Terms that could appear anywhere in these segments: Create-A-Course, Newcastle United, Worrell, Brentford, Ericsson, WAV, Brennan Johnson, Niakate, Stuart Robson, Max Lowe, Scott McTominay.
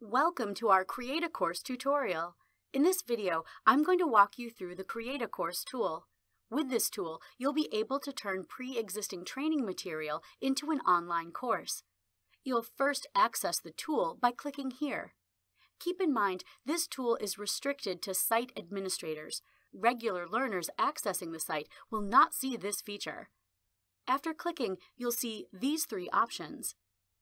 Welcome to our Create-A-Course tutorial. In this video, I'm going to walk you through the Create-A-Course tool. With this tool, you'll be able to turn pre-existing training material into an online course. You'll first access the tool by clicking here. Keep in mind, this tool is restricted to site administrators. Regular learners accessing the site will not see this feature. After clicking, you'll see these three options.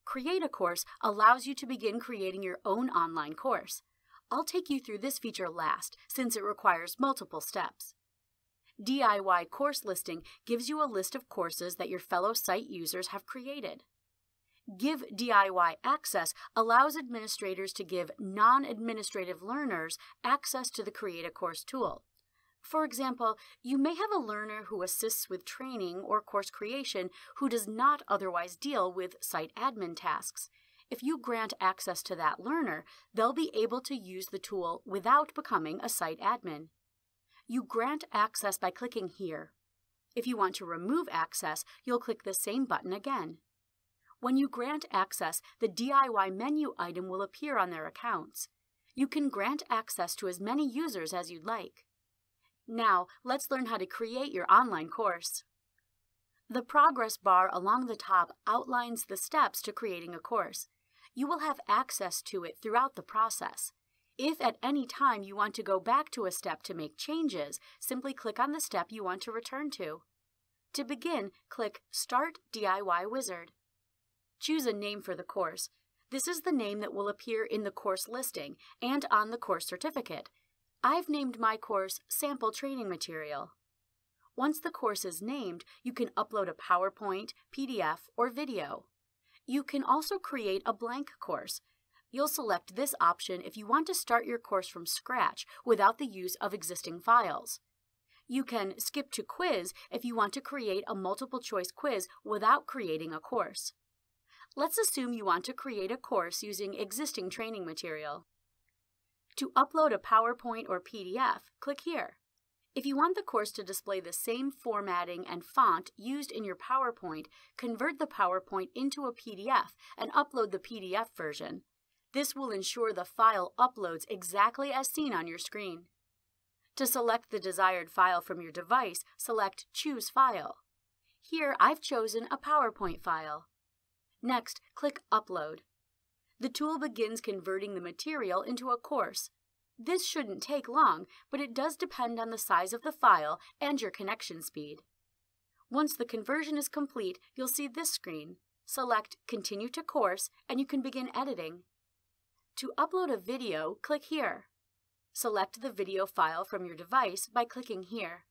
Create-A-Course allows you to begin creating your own online course. I'll take you through this feature last, since it requires multiple steps. DIY Course Listing gives you a list of courses that your fellow site users have created. Give DIY Access allows administrators to give non-administrative learners access to the Create-A-Course tool. For example, you may have a learner who assists with training or course creation who does not otherwise deal with site admin tasks. If you grant access to that learner, they'll be able to use the tool without becoming a site admin. You grant access by clicking here. If you want to remove access, you'll click the same button again. When you grant access, the DIY menu item will appear on their accounts. You can grant access to as many users as you'd like. Now, let's learn how to create your online course. The progress bar along the top outlines the steps to creating a course. You will have access to it throughout the process. If at any time you want to go back to a step to make changes, simply click on the step you want to return to. To begin, click Start DIY Wizard. Choose a name for the course. This is the name that will appear in the course listing and on the course certificate. I've named my course Sample Training Material. Once the course is named, you can upload a PowerPoint, PDF, or video. You can also create a blank course. You'll select this option if you want to start your course from scratch without the use of existing files. You can skip to quiz if you want to create a multiple-choice quiz without creating a course. Let's assume you want to create a course using existing training material. To upload a PowerPoint or PDF, click here. If you want the course to display the same formatting and font used in your PowerPoint, convert the PowerPoint into a PDF and upload the PDF version. This will ensure the file uploads exactly as seen on your screen. To select the desired file from your device, select Choose File. Here, I've chosen a PowerPoint file. Next, click Upload. The tool begins converting the material into a course. This shouldn't take long, but it does depend on the size of the file and your connection speed. Once the conversion is complete, you'll see this screen. Select Continue to Course, and you can begin editing. To upload a video, click here. Select the video file from your device by clicking here.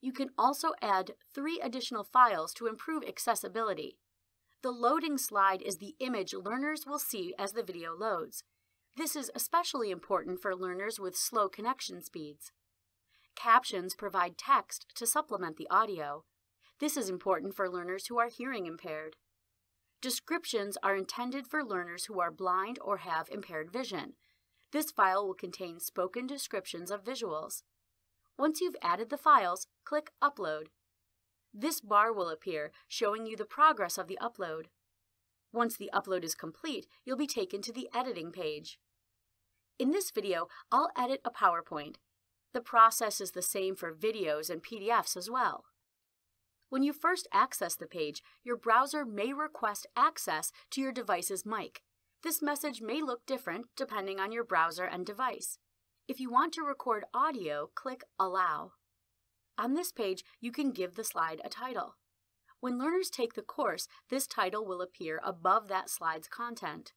You can also add 3 additional files to improve accessibility. The loading slide is the image learners will see as the video loads. This is especially important for learners with slow connection speeds. Captions provide text to supplement the audio. This is important for learners who are hearing impaired. Descriptions are intended for learners who are blind or have impaired vision. This file will contain spoken descriptions of visuals. Once you've added the files, click Upload. This bar will appear, showing you the progress of the upload. Once the upload is complete, you'll be taken to the editing page. In this video, I'll edit a PowerPoint. The process is the same for videos and PDFs as well. When you first access the page, your browser may request access to your device's mic. This message may look different depending on your browser and device. If you want to record audio, click Allow. On this page, you can give the slide a title. When learners take the course, this title will appear above that slide's content.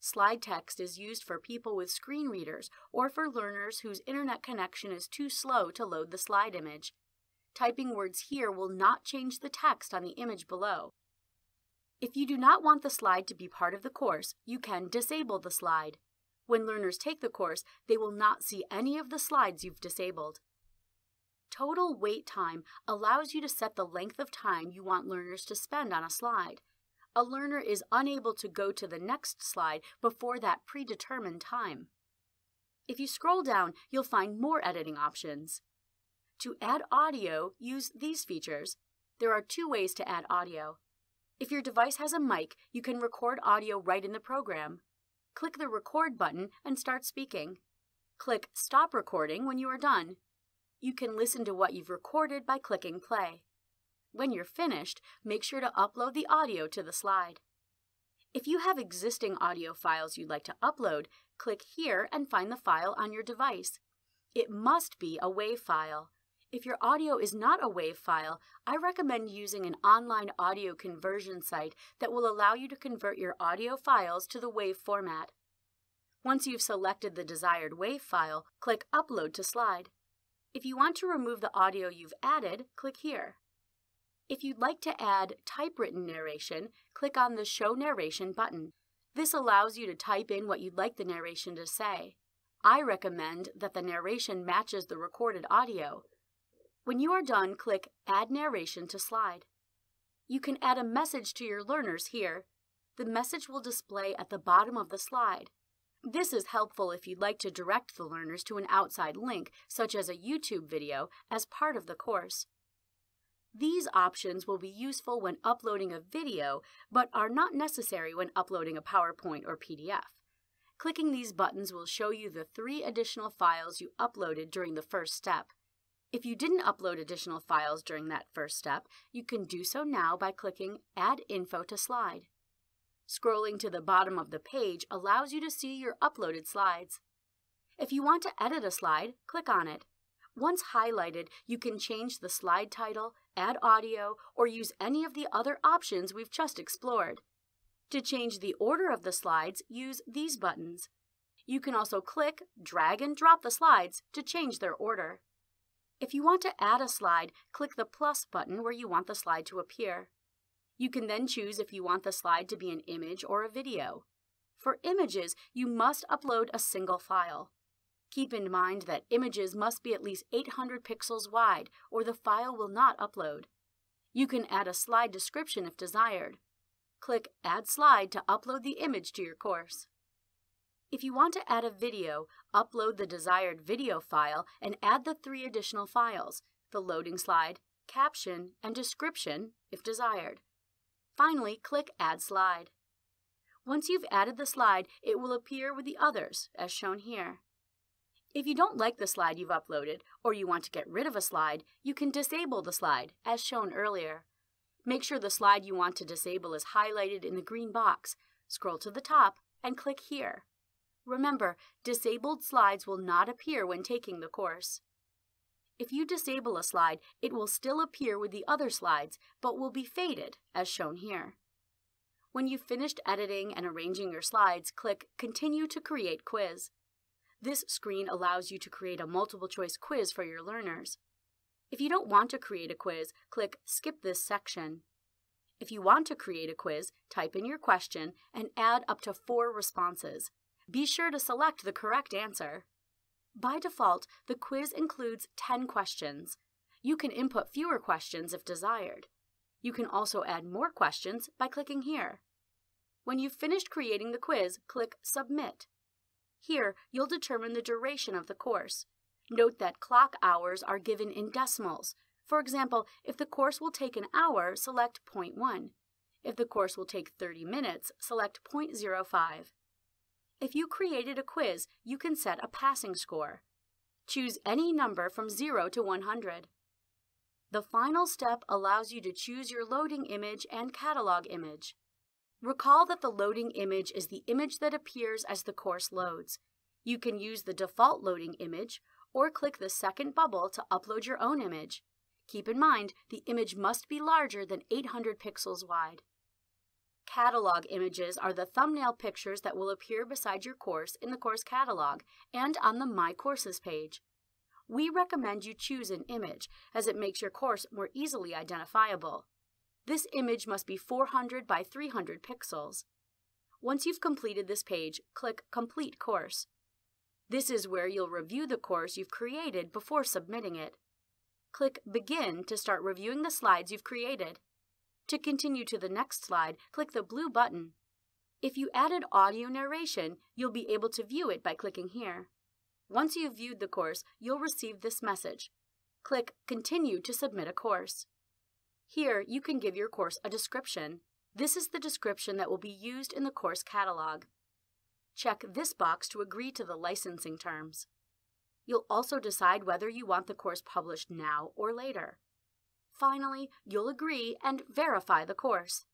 Slide text is used for people with screen readers or for learners whose internet connection is too slow to load the slide image. Typing words here will not change the text on the image below. If you do not want the slide to be part of the course, you can disable the slide. When learners take the course, they will not see any of the slides you've disabled. Total wait time allows you to set the length of time you want learners to spend on a slide. A learner is unable to go to the next slide before that predetermined time. If you scroll down, you'll find more editing options. To add audio, use these features. There are 2 ways to add audio. If your device has a mic, you can record audio right in the program. Click the record button and start speaking. Click stop recording when you are done. You can listen to what you've recorded by clicking play. When you're finished, make sure to upload the audio to the slide. If you have existing audio files you'd like to upload, click here and find the file on your device. It must be a WAV file. If your audio is not a WAV file, I recommend using an online audio conversion site that will allow you to convert your audio files to the WAV format. Once you've selected the desired WAV file, click Upload to Slide. If you want to remove the audio you've added, click here. If you'd like to add typewritten narration, click on the Show Narration button. This allows you to type in what you'd like the narration to say. I recommend that the narration matches the recorded audio. When you are done, click Add Narration to Slide. You can add a message to your learners here. The message will display at the bottom of the slide. This is helpful if you'd like to direct the learners to an outside link, such as a YouTube video, as part of the course. These options will be useful when uploading a video, but are not necessary when uploading a PowerPoint or PDF. Clicking these buttons will show you the 3 additional files you uploaded during the first step. If you didn't upload additional files during that first step, you can do so now by clicking Add Info to Slide. Scrolling to the bottom of the page allows you to see your uploaded slides. If you want to edit a slide, click on it. Once highlighted, you can change the slide title, add audio, or use any of the other options we've just explored. To change the order of the slides, use these buttons. You can also click, drag, and drop the slides to change their order. If you want to add a slide, click the plus button where you want the slide to appear. You can then choose if you want the slide to be an image or a video. For images, you must upload a single file. Keep in mind that images must be at least 800 pixels wide, or the file will not upload. You can add a slide description if desired. Click Add Slide to upload the image to your course. If you want to add a video, upload the desired video file and add the 3 additional files, the loading slide, caption, and description if desired. Finally, click Add Slide. Once you've added the slide, it will appear with the others, as shown here. If you don't like the slide you've uploaded, or you want to get rid of a slide, you can disable the slide, as shown earlier. Make sure the slide you want to disable is highlighted in the green box. Scroll to the top and click here. Remember, disabled slides will not appear when taking the course. If you disable a slide, it will still appear with the other slides, but will be faded, as shown here. When you've finished editing and arranging your slides, click Continue to Create Quiz. This screen allows you to create a multiple-choice quiz for your learners. If you don't want to create a quiz, click Skip this section. If you want to create a quiz, type in your question and add up to 4 responses. Be sure to select the correct answer. By default, the quiz includes 10 questions. You can input fewer questions if desired. You can also add more questions by clicking here. When you've finished creating the quiz, click Submit. Here, you'll determine the duration of the course. Note that clock hours are given in decimals. For example, if the course will take an hour, select 0.1. If the course will take 30 minutes, select 0.05. If you created a quiz, you can set a passing score. Choose any number from 0 to 100. The final step allows you to choose your loading image and catalog image. Recall that the loading image is the image that appears as the course loads. You can use the default loading image or click the second bubble to upload your own image. Keep in mind, the image must be larger than 800 pixels wide. Catalog images are the thumbnail pictures that will appear beside your course in the course catalog and on the My Courses page. We recommend you choose an image as it makes your course more easily identifiable. This image must be 400 by 300 pixels. Once you've completed this page, click Complete Course. This is where you'll review the course you've created before submitting it. Click Begin to start reviewing the slides you've created. To continue to the next slide, click the blue button. If you added audio narration, you'll be able to view it by clicking here. Once you've viewed the course, you'll receive this message. Click Continue to submit a course. Here, you can give your course a description. This is the description that will be used in the course catalog. Check this box to agree to the licensing terms. You'll also decide whether you want the course published now or later. Finally, you'll agree and verify the course.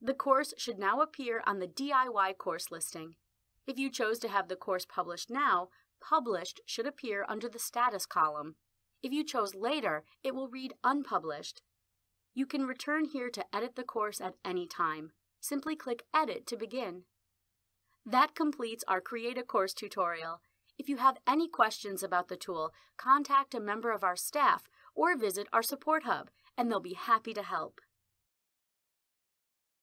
The course should now appear on the DIY course listing. If you chose to have the course published now, Published should appear under the Status column. If you chose later, it will read Unpublished. You can return here to edit the course at any time. Simply click Edit to begin. That completes our Create-A-Course tutorial. If you have any questions about the tool, contact a member of our staff or visit our support hub, and they'll be happy to help.